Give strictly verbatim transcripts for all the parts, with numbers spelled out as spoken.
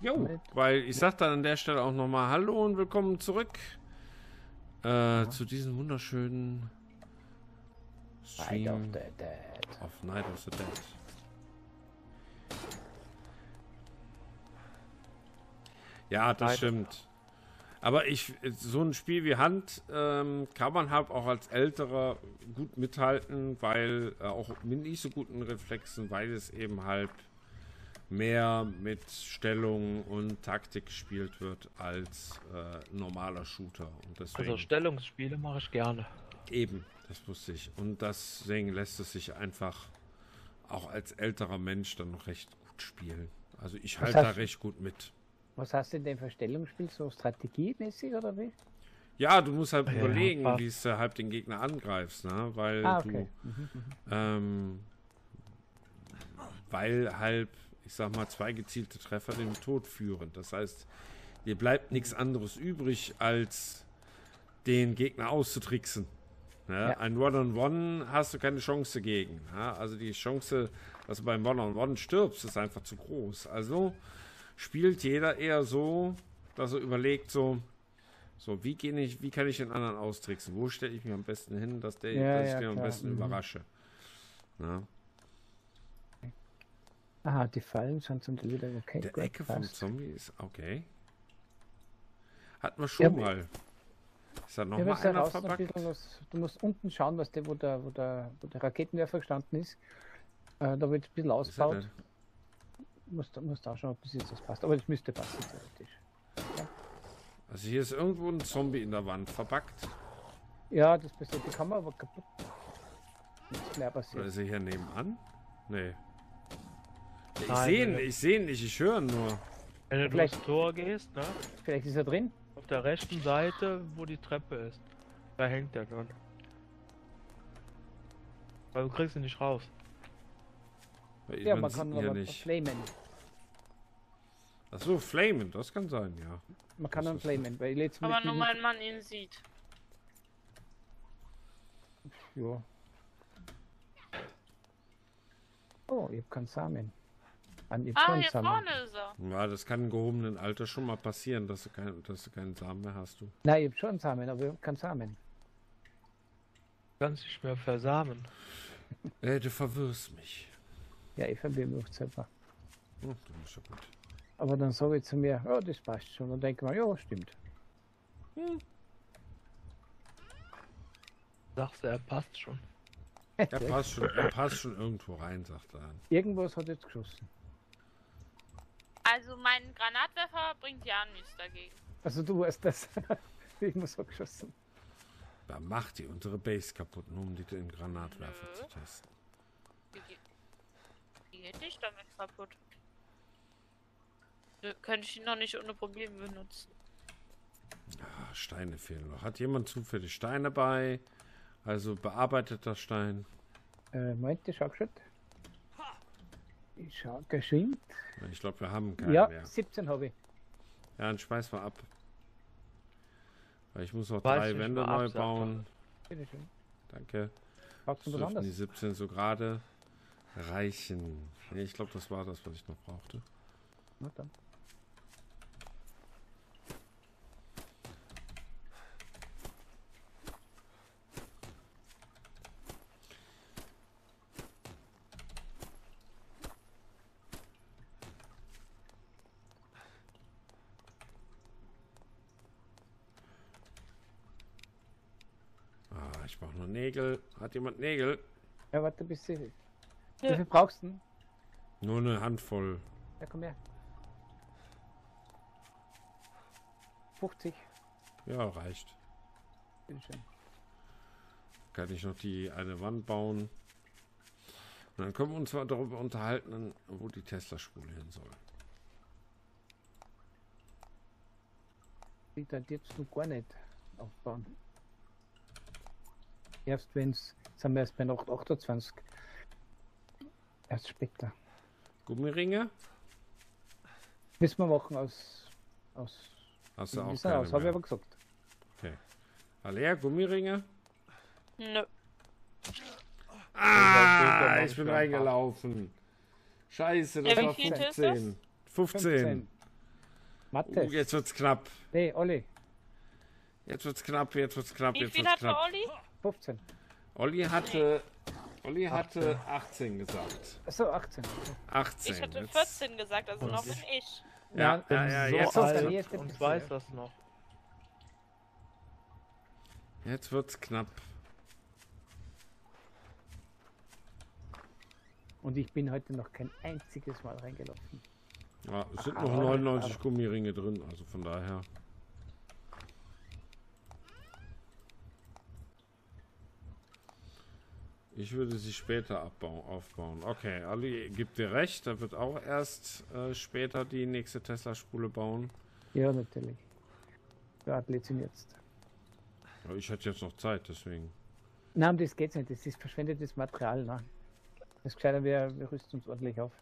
Jo, weil ich sag dann an der Stelle auch nochmal Hallo und willkommen zurück äh, zu diesem wunderschönen Stream Night of the Dead. Auf Night of the Dead. Ja, das stimmt. Aber ich, so ein Spiel wie Hand ähm, kann man halt auch als Älterer gut mithalten, weil äh, auch mit nicht so guten Reflexen, weil es eben halt mehr mit Stellung und Taktik gespielt wird als äh, normaler Shooter. Und deswegen, also Stellungsspiele mache ich gerne. Eben, das wusste ich. Und deswegen lässt es sich einfach auch als älterer Mensch dann noch recht gut spielen. Also ich halte da recht gut mit. Was hast du denn für Stellungsspiel? So strategiemäßig oder wie? Ja, du musst halt ja, überlegen, ja, wie du halt den Gegner angreifst, ne? Weil ah, okay. du, mhm, ähm, weil halt, ich sag mal, zwei gezielte Treffer den Tod führen. Das heißt, dir bleibt nichts anderes übrig, als den Gegner auszutricksen. Ne? Ja. Ein One-on-One hast du keine Chance gegen. Ne? Also die Chance, dass du beim One-on-One stirbst, ist einfach zu groß. Also spielt jeder eher so, dass er überlegt, so, so wie, geh ich, wie kann ich den anderen austricksen? Wo stelle ich mich am besten hin, dass, der, ja, dass ja, ich den klar. am besten mhm. überrasche? Na? Aha, die fallen schon zum wieder. Okay, der gut, Ecke passt. Vom Zombie ist okay. Hatten wir schon ja, mal. Ist da noch ja, mal einer verpackt? Was, du musst unten schauen, was der, wo, der, wo, der, wo der Raketenwerfer gestanden ist. Äh, da wird ein bisschen ausgebaut. Muss, muss da schauen, ob das jetzt was passt. Aber das müsste passen, theoretisch. Ja. Also hier ist irgendwo ein Zombie in der Wand verpackt. Ja, das passiert. Die Kamera war kaputt. Nichts mehr passiert. Oder ist er hier nebenan? Nee. Ich sehe ihn, ich sehe ihn nicht, ich höre ihn nur. Wenn du vielleicht durchs Tor gehst, ne? Vielleicht ist er drin. Auf der rechten Seite, wo die Treppe ist. Da hängt er dran. Weil du kriegst ihn nicht raus. Ja, man, man kann ihn ja nicht flamen. Achso, flamen, das kann sein, ja. Man kann dann flamen, weil jetzt aber nur mein Mann ihn sieht. Ja. Oh, ihr habt keinen Samen. An ah, hier Samen. Vorne ist er. Ja, das kann im gehobenen Alter schon mal passieren, dass du, kein, dass du keinen Samen mehr hast. Du. Nein, ihr habt schon Samen, aber ihr habt keinen Samen. Kannst nicht mehr versamen. Ey, du verwirrst mich. Ja, ich verwirre mich selber. Oh, das ist schon gut. Aber dann sage ich zu mir, oh, das passt schon. Dann denke ich mir, ja, stimmt. Hm. Sagst du, er passt schon. Er passt schon, er passt schon irgendwo rein, sagt er. Irgendwas hat jetzt geschossen. Also mein Granatwerfer bringt ja nichts dagegen. Also du weißt das. Irgendwas hat geschossen. Da macht die unsere Base kaputt, nur um die den Granatwerfer Nö. zu testen. Geht nicht damit kaputt. Nö, könnte ich ihn noch nicht ohne Probleme benutzen. Ach, Steine fehlen noch. Hat jemand zufällig Steine bei? Also bearbeiteter Stein. Äh, meint der Schackschritt? Ich schau geschwind. Ich glaube, wir haben keinen ja, mehr. Ja, siebzehn habe ich. Ja, dann schmeiß mal ab. Weil ich muss noch Weiß drei Wände neu ab, bauen. Bitte schön. Danke. Dürfen die siebzehn so gerade reichen. Nee, ich glaube, das war das, was ich noch brauchte. Na dann. Ah, ich brauche noch Nägel. Hat jemand Nägel? Ja, warte, bis sie. Wie viel brauchst du? Nur eine Handvoll. Ja, komm her. fünfzig. Ja, reicht. Bitte schön. Kann ich noch die eine Wand bauen. Und dann können wir uns mal darüber unterhalten, wo die Tesla-Spule hin soll. Ich darf jetzt noch gar nicht aufbauen. Erst wenn es, jetzt haben wir erst bei Nacht achtundzwanzig. Erst später. Gummiringe? Müssen wir machen aus. Aus. Hast du auch aus, habe ich aber gesagt. Okay. Aleya, Gummiringe? Nö. Ah, ich bin reingelaufen. Scheiße, das war fünfzehn. fünfzehn. Mathe. Uh, jetzt wird's knapp. Nee, Olli. Jetzt wird's knapp, jetzt wird's knapp, jetzt wird's knapp. Wie viel hatte Olli? fünfzehn. Olli hatte... Olli hatte achtzehn gesagt. Achso, achtzehn. achtzehn. Ich hatte vierzehn jetzt gesagt, also noch bin ich. Ja, ja, ja, ja, jetzt so alt jetzt und bisschen, weiß das noch. Jetzt wird's knapp. Und ich bin heute noch kein einziges Mal reingelaufen. Ja, es sind noch neunundneunzig Gummiringe drin, also von daher. Ich würde sie später abbauen, aufbauen. Okay, Ali gibt dir recht, da wird auch erst äh, später die nächste Tesla-Spule bauen. Ja, natürlich. Der Athletin jetzt. Aber ich hatte jetzt noch Zeit, deswegen. Nein, um das geht's nicht, das ist verschwendetes Material. Ne? Das ist gescheiter, wir, wir rüsten uns ordentlich auf.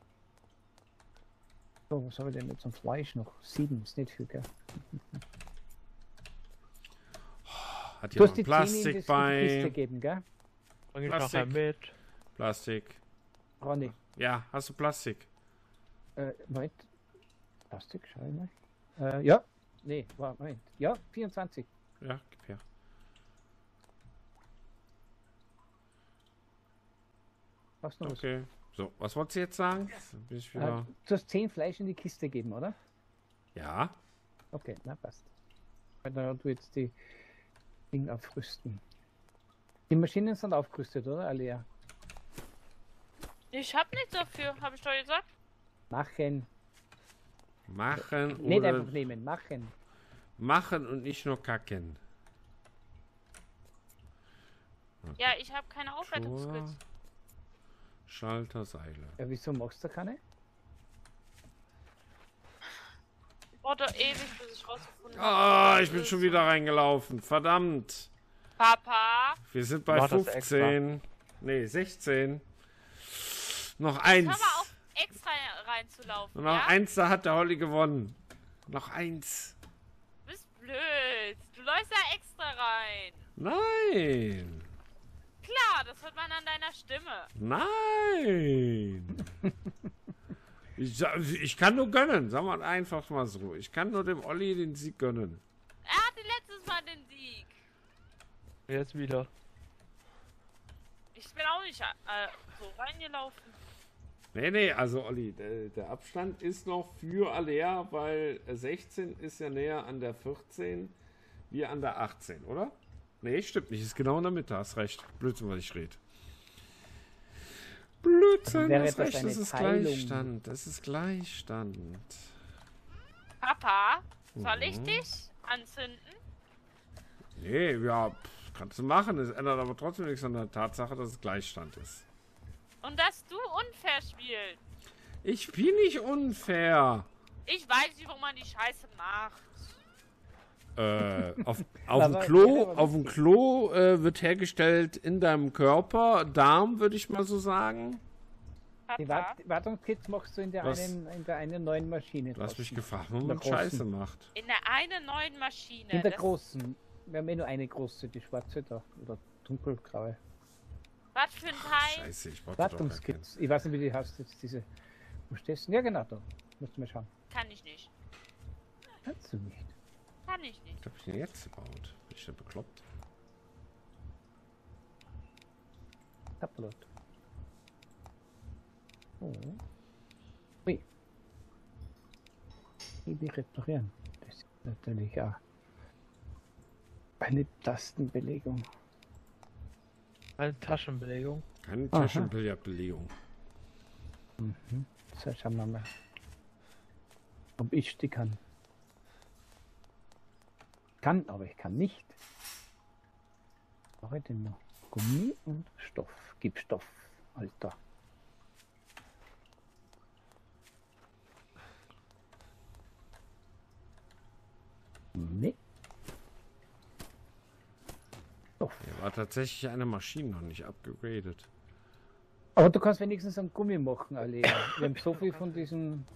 So, was haben wir denn jetzt zum Fleisch noch? Sieben, ist nicht viel, gell? Hat hier noch Plastik bei. Plastik mit. Plastik. Ronny. Ja, hast du Plastik? Äh, Moment. Plastik, schau ich mal. Äh, ja. Nee, war, Moment. Ja, vierundzwanzig. Ja, gib her. Was noch? Okay. Was? So, was wolltest du jetzt sagen? Bin ich wieder... äh, du hast zehn Fleisch in die Kiste geben, oder? Ja. Okay, na passt. Dann du jetzt die Dinge aufrüsten. Die Maschinen sind aufgerüstet, oder, Aleya? Ich hab nichts dafür, habe ich doch gesagt. Machen. Machen oder... Nicht einfach nehmen, machen. Machen und nicht nur kacken. Okay. Ja, ich habe keine Aufwertungskiste. Schalter, Seile. Ja, wieso machst du keine? Ich brauch doch ewig, bis ich rausgefunden habe. Ah, ich bin schon wieder reingelaufen, verdammt. Papa. Wir sind bei fünfzehn. Nee, sechzehn. Noch eins. Hör mal auf, extra reinzulaufen. Und noch ja? eins, da hat der Holly gewonnen. Noch eins. Du bist blöd. Du läufst da extra rein. Nein. Klar, das hört man an deiner Stimme. Nein. ich, ich kann nur gönnen. Sag mal einfach mal so. Ich kann nur dem Olli den Sieg gönnen. Er hatte letztes Mal den Sieg. Jetzt wieder. Ich bin auch nicht äh, so reingelaufen. Nee, nee, also Olli, der, der Abstand ist noch für Aleya, weil sechzehn ist ja näher an der vierzehn wie an der achtzehn, oder? Nee, stimmt nicht, ist genau in der Mitte, hast recht. Blödsinn, was ich rede. Blödsinn, also hast recht, das ist Teilung. Gleichstand, das ist Gleichstand. Papa, soll ich dich anzünden? Nee, ja... Kannst du machen, es ändert aber trotzdem nichts an der Tatsache, dass es Gleichstand ist. Und dass du unfair spielst. Ich spiele nicht unfair. Ich weiß nicht, warum man die Scheiße macht. Äh, auf, auf dem Klo, auf dem Klo äh, wird hergestellt in deinem Körper, Darm, würde ich mal so sagen. Die Wartungskits machst du in der, einen, in der einen neuen Maschine. Du hast mich gefragt, warum man Scheiße macht. In der einen neuen Maschine. In der großen. Wir haben eh nur eine große, die schwarze da, oder dunkelgraue. Was für ein Teil? Scheiße, ich brauche Wartungskits. Ich weiß nicht, wie die heißt jetzt, diese... Wo stehst du? Ja genau, da. Musst du mal schauen. Kann ich nicht. Kannst du nicht? Kann ich nicht. Ich hab ich den jetzt gebaut. Bin ich denn bekloppt? Upload. Oh. Ui. Ich will reparieren. Das ist natürlich auch... Eine Tastenbelegung. Eine Taschenbelegung? Keine Taschenbelegung. Mhm. So, schauen wir mal, ob ich die kann. Kann, aber ich kann nicht. Mache ich denn noch? Gummi und Stoff. Gib Stoff, Alter. Nee. Hier war tatsächlich eine Maschine noch nicht abgegradet. Aber du kannst wenigstens einen Gummi machen, Aleya. Wir haben so viel von diesem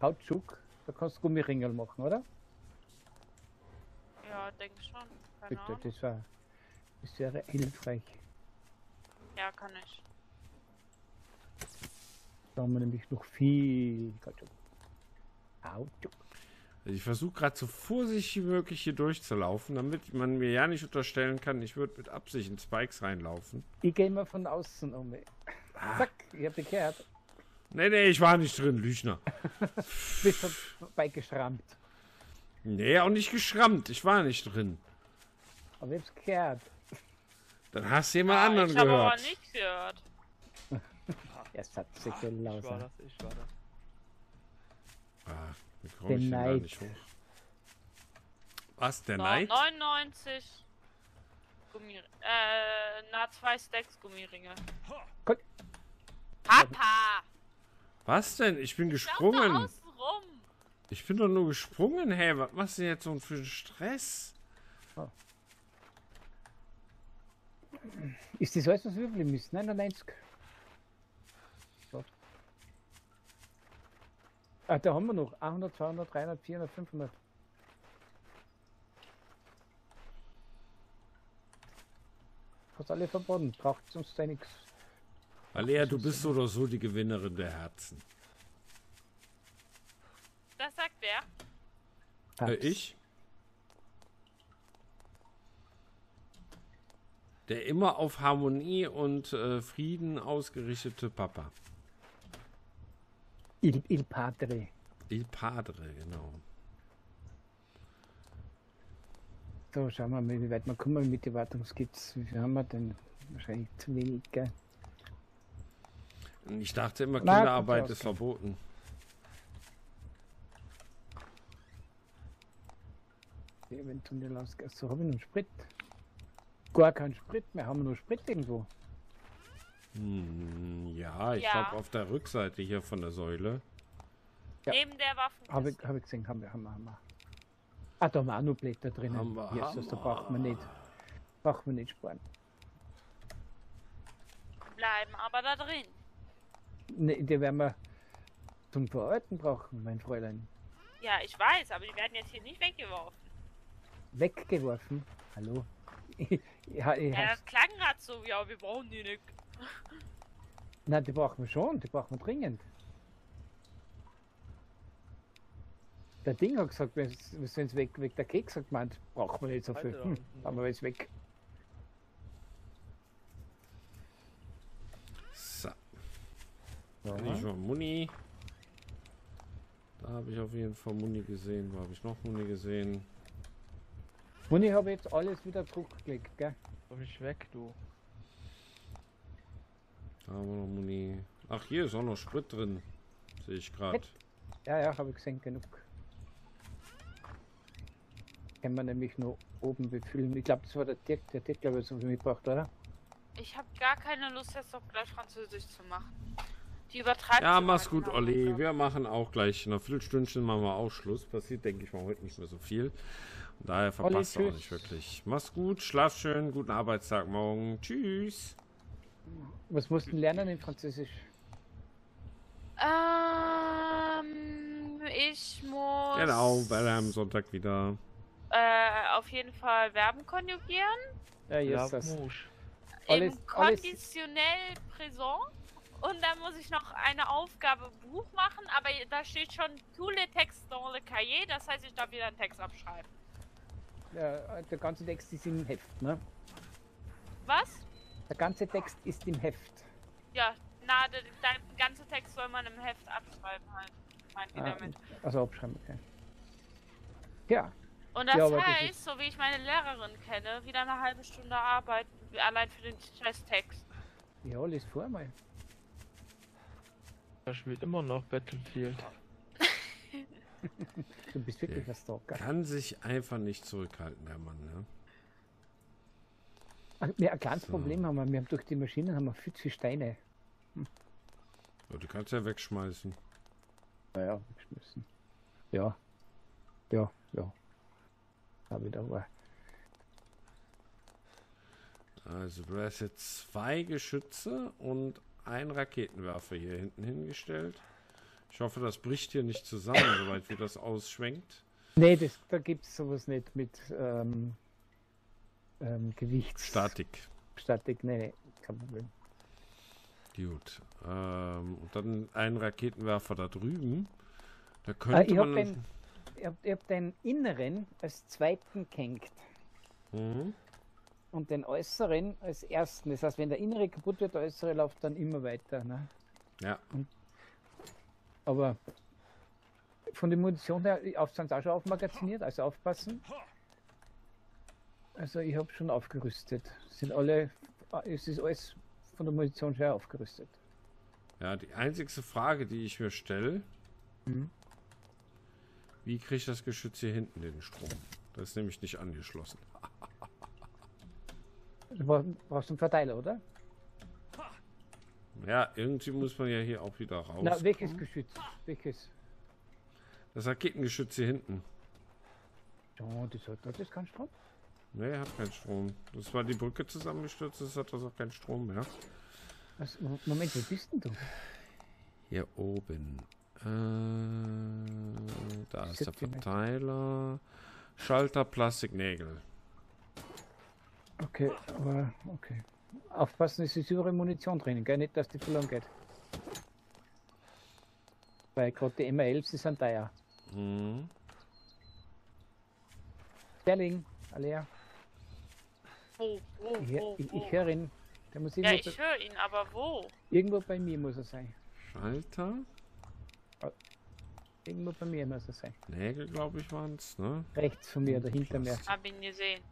Kautschuk, da kannst du Gummiringel machen, oder? Ja, denke schon. Keine Ahnung. Bitte, das, war, das wäre hilfreich. Ja, kann ich. Da haben wir nämlich noch viel Kautschuk. Kautschuk. Also ich versuche gerade so vorsichtig wie möglich hier durchzulaufen, damit man mir ja nicht unterstellen kann, ich würde mit Absicht in Spikes reinlaufen. Ich gehe mal von außen um. Ah. Zack, ich hab gekehrt. Nee, nee, ich war nicht drin, Lüchner. Bist du bei geschrammt? Nee, auch nicht geschrammt, ich war nicht drin. Aber ich hab's gekehrt. Dann hast du jemand ah, anderen ich hab gehört. Ich habe aber nicht gehört. Es hat sich gelaufen. Ich war das, ich war das. Ah, wie komme ich denn da nicht hoch? Was, der Neid? neunundneunzig Gummi... Äh, na, zwei Stacks Gummiringe. Guck. Papa! Was denn? Ich bin gesprungen. Ich bin doch nur gesprungen, hey, was machst du denn jetzt so für einen Stress? Oh. Ist das alles, was wir übeln müssen? Nein, nein, nein. Ah, da haben wir noch. hundert, zweihundert, dreihundert, vierhundert, fünfhundert. Fast alle verboten. Braucht sonst ja nichts. Aleya, du bist so oder so die Gewinnerin der Herzen. Das sagt wer? Äh, ich? Der immer auf Harmonie und äh, Frieden ausgerichtete Papa. Il, il Padre. Il Padre, genau. So, schauen wir mal, wie weit wir kommen mit den Wartungskits. Wie viel haben wir denn? Wahrscheinlich zu wenig, gell? Ich dachte immer, na, Kinderarbeit ist verboten. Eventuell ausgehen. So, habe ich noch Sprit? Gar keinen Sprit mehr. Haben wir noch Sprit irgendwo? Hm, ja, ich ja. glaube auf der Rückseite hier von der Säule. Ja. Neben der Waffen. Habe ich, hab ich gesehen, haben wir, haben wir, haben wir. Ah, da haben wir auch noch Blätter drinnen. Haben wir, Jesus, haben wir. Da braucht man nicht. Braucht man nicht sparen. Bleiben aber da drin. Ne, die werden wir zum Verarbeiten brauchen, mein Fräulein. Ja, ich weiß, aber die werden jetzt hier nicht weggeworfen. Weggeworfen? Hallo? ja, ich ja, das klang gerade so, ja, wir brauchen die nicht. Nein, die brauchen wir schon, die brauchen wir dringend. Der Ding hat gesagt, wir sind weg, weg. Der Keks hat gemeint, brauchen wir nicht so viel. Hm, aber wir sind weg. So. Da habe ich schon Muni. Da habe ich auf jeden Fall Muni gesehen. Wo habe ich noch Muni gesehen? Muni habe jetzt alles wieder zurückgelegt, gell? Komm ich weg, du. Da haben wir noch Muni. Ach, hier ist auch noch Sprit drin. Sehe ich gerade. Ja, ja, habe ich gesehen, genug. Kann man nämlich nur oben befüllen. Ich glaube, das war der Dirk, der Dirk, glaube ich, so viel mitgebracht, oder? Ich habe gar keine Lust, jetzt noch gleich Französisch zu machen. Die übertreibt. Ja, mach's gut, Olli. Wir machen auch gleich. Nach Viertelstündchen machen wir auch Schluss. Passiert, denke ich mal, heute nicht mehr so viel. Und daher verpasst ihr auch nicht wirklich. Mach's gut, schlaf schön, guten Arbeitstag morgen. Tschüss. Was musst du lernen in Französisch? Ähm, ich muss... Genau, weil am Sonntag wieder... Äh, auf jeden Fall Verben konjugieren. Ja, hier ist das. Im konditionell Präsent. Und dann muss ich noch eine Aufgabe Buch machen, aber da steht schon tous les textes dans le cahier, das heißt, ich darf wieder einen Text abschreiben. Ja, der ganze Text ist im Heft, ne? Was? Der ganze Text ist im Heft. Ja, na, der, der ganze Text soll man im Heft abschreiben halt. Meint ihr ah, damit? Also abschreiben, okay. Ja. Und das ja, heißt, so wie ich meine Lehrerin kenne, wieder eine halbe Stunde Arbeit allein für den Scheiß-Text. Ja, lies vor mal. Da spielt immer noch Battlefield. Du bist wirklich ein Stalker. Kann sich einfach nicht zurückhalten, der Mann, ne? Ja, ein kleines so. Problem haben wir, wir haben durch die Maschinen haben wir viel zu Steine. Hm. Ja, du kannst ja wegschmeißen. Naja, wegschmeißen. Ja. Ja, ja. Da wieder war. Also du hast jetzt zwei Geschütze und einen Raketenwerfer hier hinten hingestellt. Ich hoffe, das bricht hier nicht zusammen, soweit wie das ausschwenkt. Nee, das, da gibt es sowas nicht mit... Ähm Ähm, Gewichts... Statik. Statik, nee, nee, kein Problem. Gut. Ähm, und dann einen Raketenwerfer da drüben. Da könnte ah, ich man... Den, ihr habt, ihr habt den inneren als zweiten gehängt. Mhm. Und den äußeren als ersten. Das heißt, wenn der innere kaputt wird, der äußere läuft dann immer weiter. Ne? Ja. Und, aber von der Munition her, auf sind auch schon aufmagaziniert, also aufpassen. Also ich habe schon aufgerüstet. Sind alle, es ist alles von der Munition her aufgerüstet. Ja, die einzigste Frage, die ich mir stelle, mhm. wie kriege ich das Geschütz hier hinten den Strom? Das ist nämlich nicht angeschlossen. Du brauchst einen Verteiler, oder? Ja, irgendwie muss man ja hier auch wieder raus. Na, welches Geschütz? Welches? Das Raketengeschütz hier hinten. Oh, das hat das keinen Strom? Ne, hat keinen Strom. Das war die Brücke zusammengestürzt, das hat das auch keinen Strom mehr. Was? Moment, wo bist denn du? Hier oben. Äh, da ist der Verteiler. Schalter, Plastiknägel. Okay, aber okay. Aufpassen, es ist überall Munition drin, gell? Nicht, dass die verloren geht. Weil gerade die M elf, die sind teuer. Mhm. Sterling, Aleya. Oh, oh, ich, oh, ich, ich höre ihn. Der muss ja, ich höre ihn, aber wo? Irgendwo bei mir muss er sein. Schalter? Oh, irgendwo bei mir muss er sein. Nägel, glaube ich, waren es, ne? Rechts von mir, oder hinter mir. Hab ihn gesehen.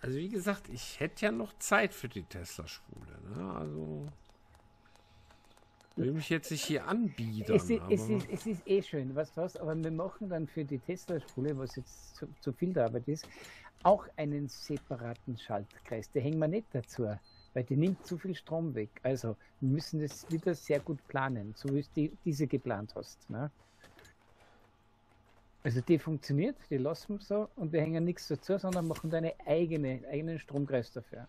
Also wie gesagt, ich hätte ja noch Zeit für die Tesla-Schule. Ne? Also will mich jetzt nicht hier anbiedern. Es ist, aber es ist, es ist eh schön, was du hast, aber wir machen dann für die Tesla-Schule, was jetzt zu, zu viel der Arbeit ist, auch einen separaten Schaltkreis. Den hängen wir nicht dazu, weil die nimmt zu viel Strom weg. Also wir müssen das wieder sehr gut planen, so wie du diese geplant hast. Ne? Also die funktioniert, die lassen wir so und wir hängen nichts dazu, sondern machen deine eigene, eigenen Stromkreis dafür.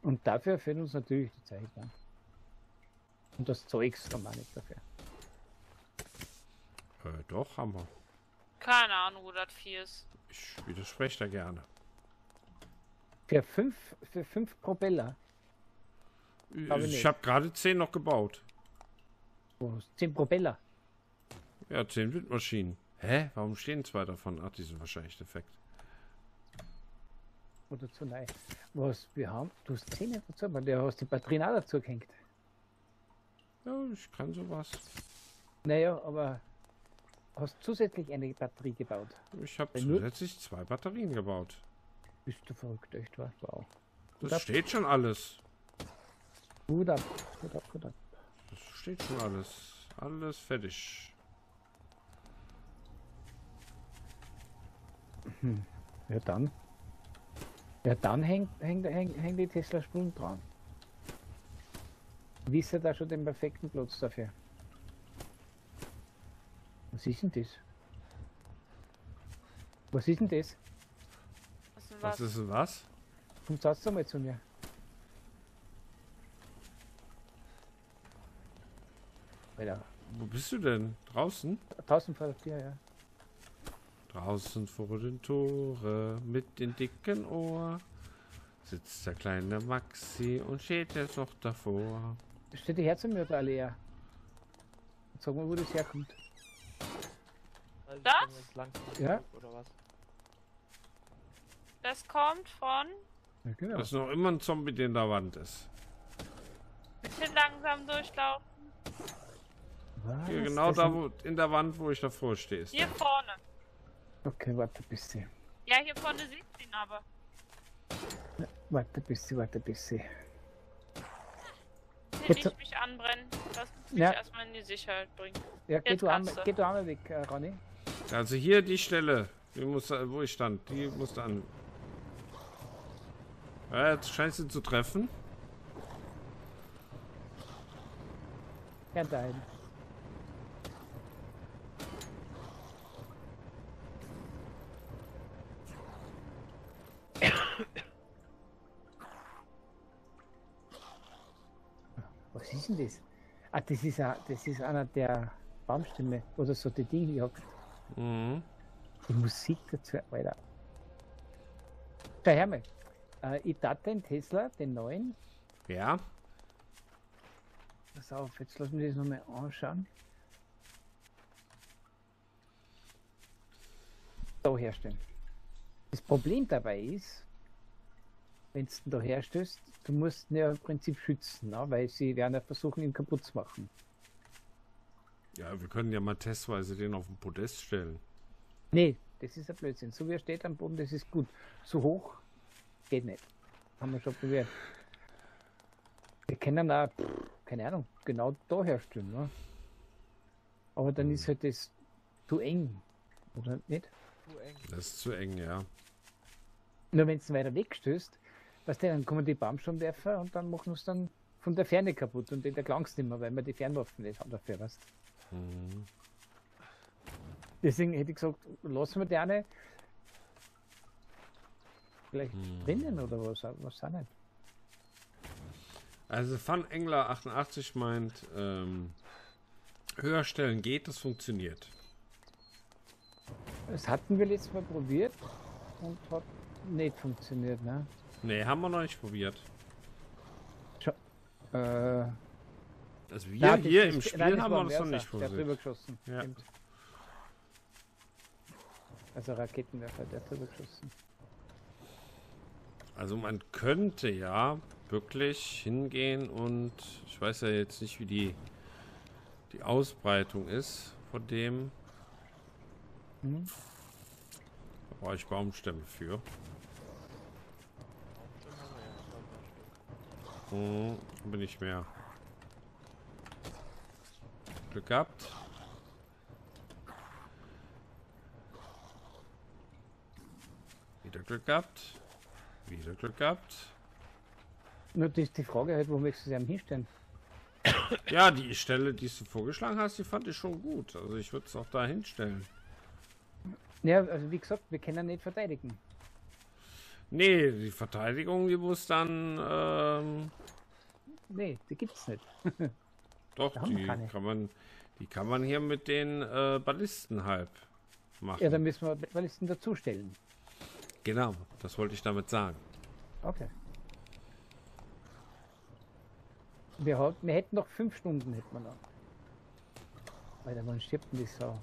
Und dafür fehlt uns natürlich die Zeit. Ne? Und das Zeugs kann man nicht dafür. Äh, doch, haben wir. Keine Ahnung, wo das vier ist. Ich widerspreche da gerne. Für fünf, für fünf Propeller? Ich, ich habe gerade zehn noch gebaut. Oh, zehn Propeller? Ja, zehn Windmaschinen. Hä? Warum stehen zwei davon? Ach, die sind wahrscheinlich defekt. Oder zu leicht. Was wir haben? Du hast zehn dazu, aber du hast die Batterien auch dazu gehängt. Ja, ich kann sowas. Naja, aber hast zusätzlich eine Batterie gebaut? Ich habe zusätzlich nur zwei Batterien gebaut. Bist du verrückt, echt was? Wow. Das gut steht ab. Schon alles. Gut ab, gut ab, gut ab. Das steht schon alles. Alles fertig. Hm. Ja dann. Ja dann hängt, hängt, hängt, hängt die Tesla-Spulen dran. Wisst ihr da schon den perfekten Platz dafür? Was ist denn das? Was ist denn das? Was ist denn was? Kommt das doch mal zu mir. Alter. Wo bist du denn? Draußen? Draußen vor der Tür, ja. Draußen vor den Tore, mit den dicken Ohr, sitzt der kleine Maxi und steht jetzt noch davor. Steht die Herz im Mörder, Aleya. Sag mal, wo das herkommt. Das? Ja. Das kommt von... Ja, genau. Das ist noch immer ein Zombie, der in der Wand ist. Bisschen langsam durchlaufen. Hier, genau da, wo in der Wand, wo ich davor stehe. Hier da vorne. Okay, warte ein bisschen. Ja, hier vorne sieht sie ihn aber. Ja, warte ein bisschen, warte ein bisschen. Ich will nicht mich anbrennen, dass es mich ja erstmal in die Sicherheit bringt. Ja, geh du, einmal, geh du einmal weg, äh, Ronny. Also hier die Stelle, die muss, wo ich stand, die musste an. Ja, jetzt scheint sie zu treffen. Ja, nein. Was ist denn das? Ah, das ist, a, das ist einer der Baumstämme oder so, die Dinge, die hockt. Mhm. Die Musik dazu, Alter. Da, hör mal. Äh, ich tat den Tesla, den neuen. Ja. Pass auf, jetzt lassen wir das nochmal anschauen. Da herstellen. Das Problem dabei ist, wenn du da herstellst, du musst ihn ja im Prinzip schützen, ne? Weil sie werden ja versuchen, ihn kaputt zu machen. Ja, wir können ja mal testweise den auf den Podest stellen. Nee, das ist ein Blödsinn. So wie er steht am Boden, das ist gut. So hoch geht nicht. Haben wir schon probiert. Wir können da, keine Ahnung, genau da herstellen. Ne? Aber dann hm. ist halt das zu eng, oder nicht? Zu eng. Das ist zu eng, ja. Nur wenn es weiter weg stößt, weißt du, dann kommen die Baumsturmwerfer und dann machen wir es dann von der Ferne kaputt und in der Klangs nicht mehr, weil wir die Fernwaffen nicht haben dafür, weißt du? Mhm. Deswegen hätte ich gesagt, lassen wir die eine vielleicht mhm. drinnen oder was, was auch nicht. Also Fun Engler achtundachtzig meint, ähm, höher stellen geht, das funktioniert. Das hatten wir letztes Mal probiert und hat nicht funktioniert, ne? Ne, haben wir noch nicht probiert. Scho äh, also wir nein, hier das, im Spiel nein, haben wir das noch nicht probiert. Der hat drüber geschossen. Ja. Also Raketenwerfer, der hat drüber geschossen. Also man könnte ja wirklich hingehen und ich weiß ja jetzt nicht, wie die, die Ausbreitung ist von dem. Mhm. Brauche ich Baumstämme für. Hm, bin ich mehr. Glück gehabt. Wieder Glück gehabt. Wieder Glück gehabt. Nur die, die Frage halt, wo möchtest du sie am hinstellen? Ja, die Stelle, die du vorgeschlagen hast, die fand ich schon gut. Also ich würde es auch da hinstellen. Ja, also wie gesagt, wir können nicht verteidigen. Nee, die Verteidigung, die muss dann... Ähm nee, die gibt's nicht. Doch, die kann man die kann man hier mit den äh, Ballisten halb machen. Ja, dann müssen wir Ballisten dazustellen. Genau, das wollte ich damit sagen. Okay. Wir, hat, wir hätten noch fünf Stunden, hätten wir noch. Alter, man stirbt nicht so.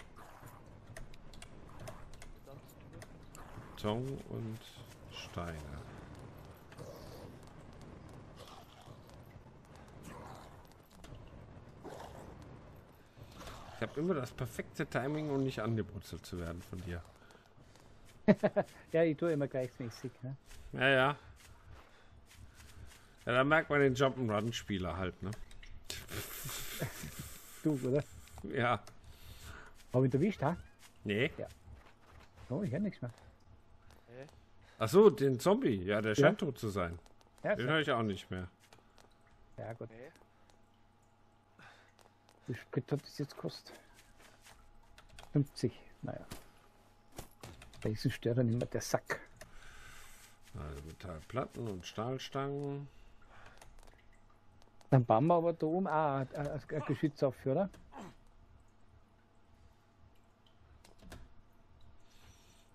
Beton und Steine. Ich habe immer das perfekte Timing, um nicht angebrutzelt zu werden von dir. Ja, ich tue immer gleichmäßig. Ne? Ja, ja. Ja, da merkt man den Jump'n'Run-Spieler halt, ne? Du, oder? Ja. Hab ich erwischt, ha? Nee. Ja. Oh, ich hör nichts mehr. Ach so, den Zombie. Ja, der scheint ja tot zu sein. Ja, den höre ich auch nicht mehr. Ja, gut. Okay. Wie Sprit hat das jetzt gekostet? fünfzig. Naja. Bei diesem stört dann immer der Sack. Also Metallplatten und Stahlstangen. Dann bauen wir aber da oben auch ein Geschütz auf, oder?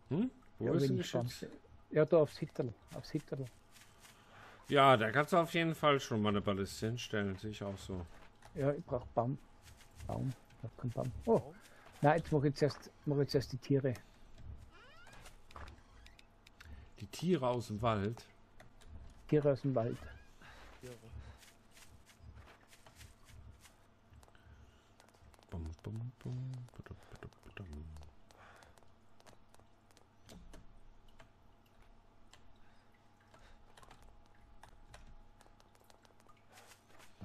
Hm? Wo ja, ist Geschütz? Ja, da aufs Hitterl, aufs Hitterl. Ja, da kannst du auf jeden Fall schon mal eine Balliste hinstellen, sehe ich auch so. Ja, ich brauche Baum. Baum. Ich brauche keinen Baum. Oh, nein, jetzt mache ich zuerst, mache ich zuerst die Tiere. Die Tiere aus dem Wald? Tiere aus dem Wald. Ja. Bum, bum, bum, badum, badum, badum.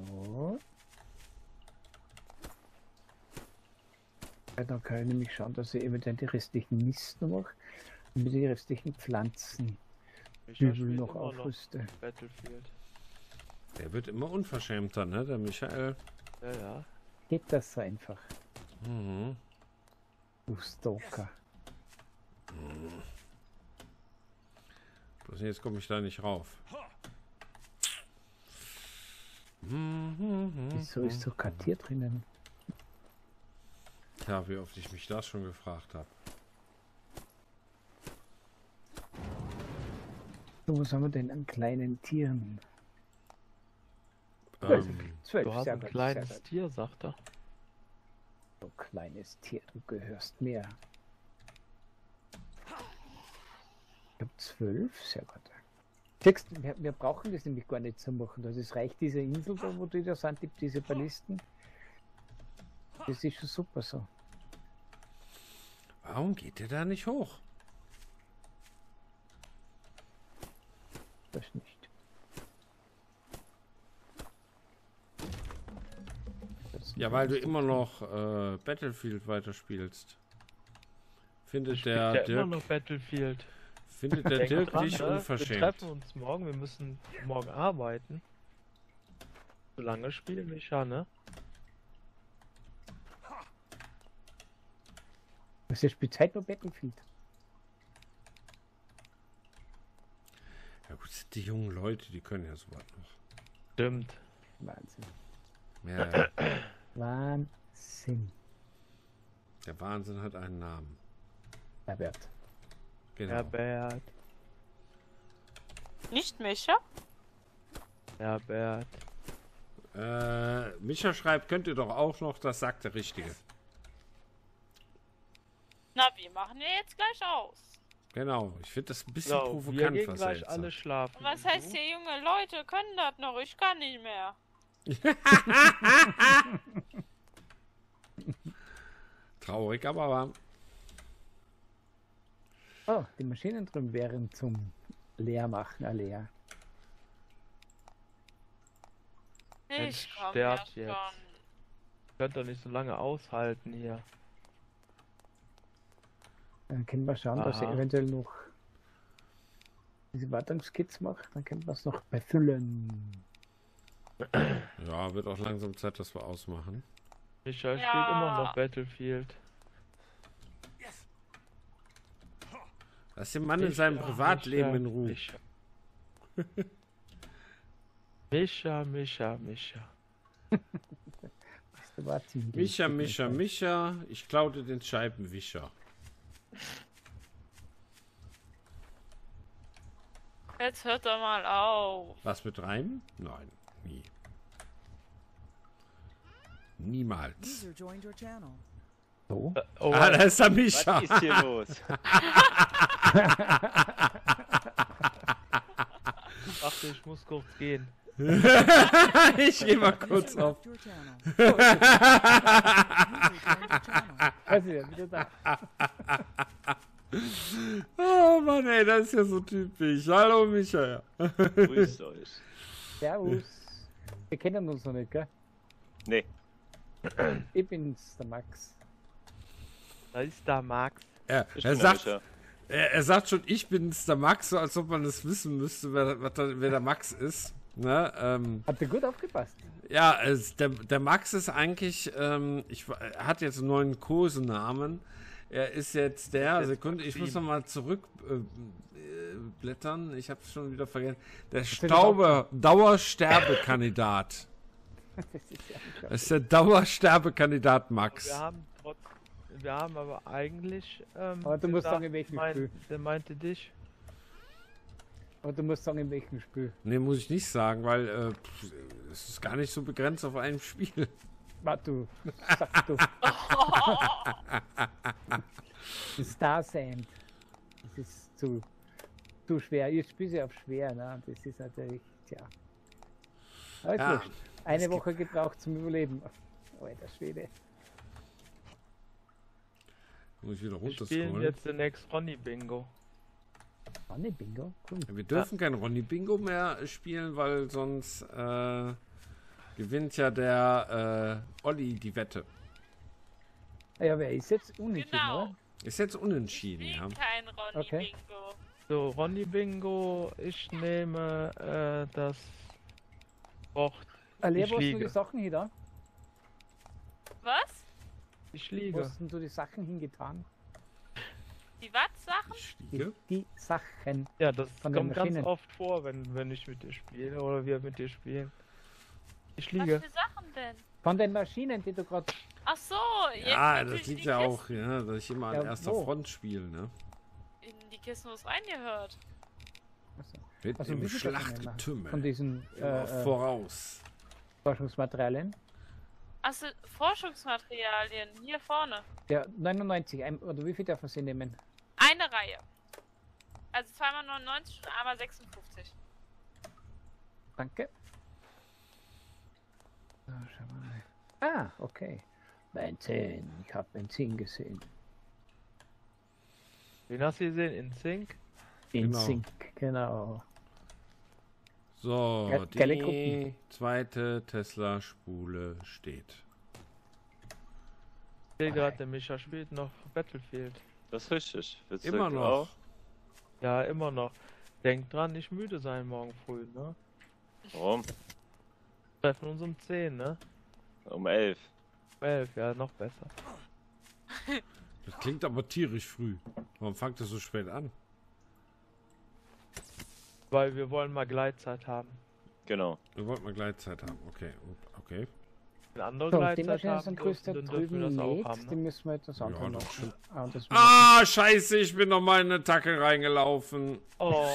So. Ja, dann kann ich nämlich schauen, dass ich eventuell die restlichen Nisten mache und mit den restlichen Pflanzen Dübel noch aufrüste. Noch Battlefield. Der wird immer unverschämter, ne, der Michael? Ja, ja. Geht das so einfach? Mhm. Du Stalker. Mhm. Bloß jetzt komme ich da nicht rauf. Wieso ist so kein Tier drinnen? Ja, wie oft ich mich das schon gefragt habe. So, was haben wir denn an kleinen Tieren? Ähm, zwölf, du hast ein kleines Zeit. Tier, sagt er. Du kleines Tier, du gehörst mir. Ich hab zwölf, sehr gut. Siehst, wir, wir brauchen das nämlich gar nicht zu machen. Das ist reich, diese Insel da, wo die da sind, diese Ballisten. Das ist schon super so. Warum geht der da nicht hoch? Das nicht. Das ja, weil du immer noch äh, Battlefield weiterspielst. Findet der, der Dirk immer noch Battlefield. Findet der Dirk dich unverschämt. Wir treffen uns morgen, wir müssen morgen arbeiten. So lange spielen wir ja, ne? Was ist die Zeit nur Battlefield? Ja gut, die jungen Leute, die können ja sowas noch. Stimmt. Wahnsinn. Ja. Wahnsinn. Der Wahnsinn hat einen Namen. Herbert. Genau. Herbert. Nicht Micha? Herbert. Äh, Micha schreibt, könnt ihr doch auch noch, das sagt der Richtige. Na, wir machen ja jetzt gleich aus. Genau, ich finde das ein bisschen so, provokant. Wir gehen gleich jetzt alle schlafen. Was heißt hier, junge Leute können das noch? Ich kann nicht mehr. Traurig, aber warm. Oh, die Maschinen drin wären zum Leermachen, Aleya. Ich komm jetzt. Ihr könnt doch nicht so lange aushalten hier. Dann können wir schauen, dass er eventuell noch diese Wartungskits macht, dann können wir es noch befüllen. Ja, wird auch langsam Zeit, dass wir ausmachen. Michael ja. Spielt immer noch Battlefield. Yes. Lass den Mann ich in seinem Privatleben in Ruhe. Micha. Micha, Micha, Micha. Micha, Micha, Micha, ich klaute den Scheibenwischer. Jetzt hört er mal auf. Was mit Reimen? Nein, nie. Niemals. So? Äh, oh, ah, da ist der Micha. Was ist hier los? Ach, ich muss kurz gehen. Ich gehe mal kurz auf. Oh Mann, ey, das ist ja so typisch. Hallo Michael. Grüßt euch. Servus. Wir kennen uns noch nicht, gell? Nee. Ich bin's, der Max. Da ist der Max. Ja, er sagt. Er, er sagt schon, ich bin's, der Max, so als ob man das wissen müsste, wer, wer der Max ist. Ne, ähm, habt ihr gut aufgepasst? Ja, es, der, der Max ist eigentlich, ähm, ich, er hat jetzt einen neuen Kosenamen. Er ist jetzt der, ist jetzt Sekunde, Maxim. Ich muss nochmal zurückblättern, äh, ich hab's schon wieder vergessen. Der Stauber, Dauersterbekandidat. Das ist der Dauersterbekandidat Max. Wir haben, trotz, wir haben aber eigentlich. Ähm, aber du musst sagen, in welchem Spiel. Der meinte dich. Aber du musst sagen, in welchem Spiel. Ne, muss ich nicht sagen, weil äh, pff, es ist gar nicht so begrenzt auf einem Spiel. Warte, du. Sag du. Star Sand. Das ist zu, zu schwer. Jetzt spielst du auf schwer, ne? Das ist natürlich, tja. Aber ist ja, eine Woche gibt... gebraucht zum Überleben. Alter Schwede. Muss ich wieder runter scrollen. Wir spielen jetzt den nächsten Ronny Bingo. Ronny Bingo? Cool. Ja, wir dürfen ja kein Ronny Bingo mehr spielen, weil sonst äh, gewinnt ja der äh, Olli die Wette. Ja, wer ist jetzt unentschieden? Genau. Oder? Ist jetzt unentschieden, ich ja. Kein Ronny okay. Bingo. So, Ronny Bingo, ich nehme äh, das Wort. Aleya, wo hast du die Sachen hin da? Was? Ich liege. Wo hast du die Sachen hingetan? Die was Sachen? Die, die Sachen. Ja, das von kommt ganz oft vor, wenn, wenn ich mit dir spiele oder wir mit dir spielen. Ich liege. Was für Sachen denn? Von den Maschinen, die du gerade... Ach so, jetzt ja, das liegt ja Kisten. Auch, ja, dass ich immer ja, an erster wo? Front spiele, ne? In die Kisten, wo es reingehört. Ach so. Wird also im Schlachtgetümmel von diesen äh, voraus. Forschungsmaterialien. Also Forschungsmaterialien hier vorne. Ja, neunundneunzig. Ein, oder wie viel darf man sie nehmen? Eine Reihe. Also zweimal neunundneunzig und einmal sechsundfünfzig. Danke. So, schau mal. Ah, okay. Benzin. Ich habe Benzin gesehen. Wen hast du gesehen? In Sync? In genau. Sync, genau. So, Ge die zweite Tesla-Spule steht. Ich sehe gerade, der Micha spielt noch Battlefield. Das ist richtig. Willst immer noch? Auch? Ja, immer noch. Denk dran, nicht müde sein morgen früh, ne? Warum? Wir treffen uns um zehn, ne? Um elf. Um elf, ja, noch besser. Das klingt aber tierisch früh. Warum fangt das so spät an? Weil wir wollen mal Gleitzeit haben. Genau. Wir wollen mal Gleitzeit haben, okay. Okay. Wenn andere so, Gleitzeit haben, dürfen, dann dürfen wir das auch haben. Ne? Die müssen wir etwas ja, noch schon. Ah, das ah scheiße, ich bin nochmal in eine Tacke reingelaufen. Oh.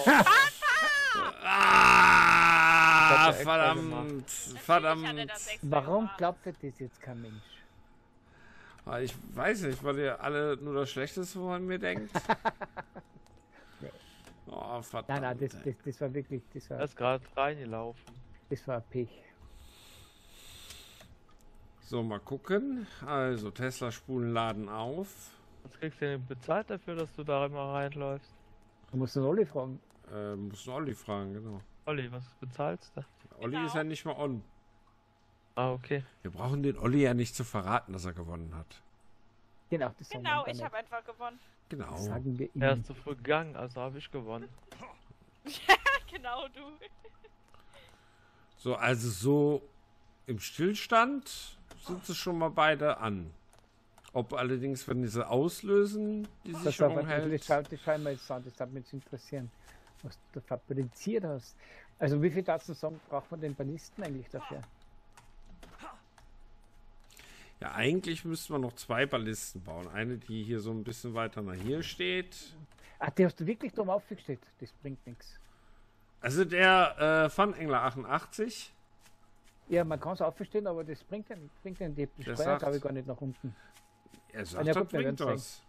ah, verdammt. Verdammt. Warum glaubt ihr das jetzt kein Mensch? Ich weiß nicht, weil ihr alle nur das Schlechteste von mir denkt. Oh, verdammt. Nein, nein, das, das, das war wirklich... Das war, ist gerade reingelaufen. Das war Pech. So, mal gucken. Also, Tesla-Spulen laden auf. Was kriegst du denn bezahlt dafür, dass du da immer reinläufst? Du musst den Olli fragen. Äh, musst den Olli fragen, genau. Olli, was bezahlst du? Olli genau. Ist ja nicht mal on. Ah, okay. Wir brauchen den Olli ja nicht zu verraten, dass er gewonnen hat. Genau, das genau ich habe einfach gewonnen. Genau. Sagen wir ihm. Er ist zu früh gegangen, also habe ich gewonnen. ja, genau du. So, also so im Stillstand sind sie schon mal beide an. Ob allerdings, wenn diese auslösen, die sich schon umhält. Das scheinbar jetzt sagen, das hat mich interessieren, was du fabriziert hast. Also wie viel dazu sagen, braucht man den Ballisten eigentlich dafür? Ja, eigentlich müsste man noch zwei Ballisten bauen. Eine, die hier so ein bisschen weiter nach hier steht. Ach, die hast du wirklich dumm aufgestellt. Das bringt nichts. Also der äh, Pfannengler achtundachtzig. Ja, man kann es aufstellen, aber das bringt ja nicht. Bringt ja nicht. Die Spreuer habe ich gar nicht nach unten. Er sagt, ja, gut, das bringt was.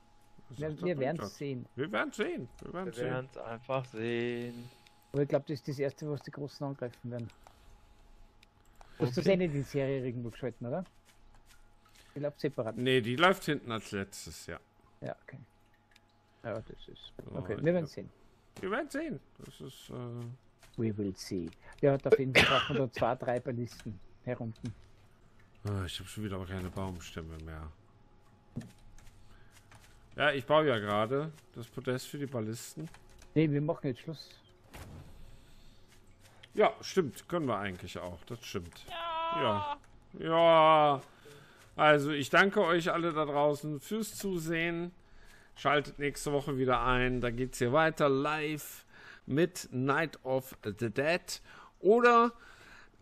Wir werden es sehen. Wir werden es sehen. Wir werden es einfach sehen. Aber ich glaube, das ist das Erste, was die Großen angreifen werden. Okay. Hast du eh nicht die Serie irgendwo geschalten, oder? Die läuft separat. Ne, die läuft hinten als letztes, ja. Ja, okay. Ja, das ist... Okay, so, wir werden sehen. Wir werden sehen. Das ist... Äh... We will see. Ja, auf jeden Fall brauchen wir da zwei, drei Ballisten herunten. Ah, ich habe schon wieder keine Baumstämme mehr. Ja, ich baue ja gerade das Podest für die Ballisten. Ne, wir machen jetzt Schluss. Ja, stimmt. Können wir eigentlich auch. Das stimmt. Ja. Ja. Ja. Also ich danke euch alle da draußen fürs Zusehen. Schaltet nächste Woche wieder ein. Da geht es hier weiter live mit Night of the Dead. Oder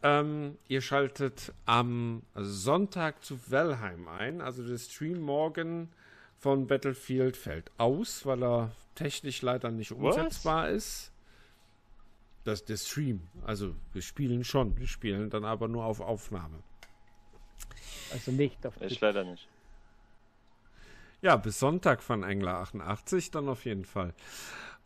ähm, ihr schaltet am Sonntag zu Valheim ein. Also der Stream morgen von Battlefield fällt aus, weil er technisch leider nicht umsetzbar What? ist. Das ist der Stream. Also wir spielen schon. Wir spielen dann aber nur auf Aufnahme. Also nicht auf Ich leider nicht. Ja, bis Sonntag von Engler achtundachtzig dann auf jeden Fall.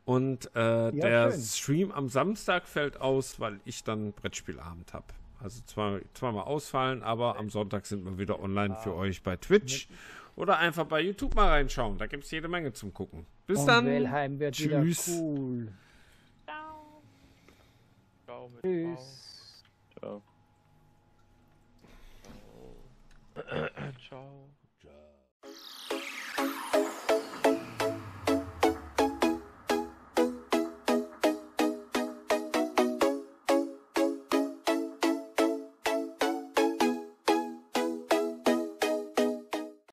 Und äh, ja, der schön. Stream am Samstag fällt aus, weil ich dann Brettspielabend habe. Also zwar, zwar mal ausfallen, aber am Sonntag sind wir wieder online für euch bei Twitch. Oder einfach bei YouTube mal reinschauen. Da gibt es jede Menge zum Gucken. Bis Und dann. Valheim wird Tschüss. Wieder cool. Ciao. Tschüss. Ciao. Ciao.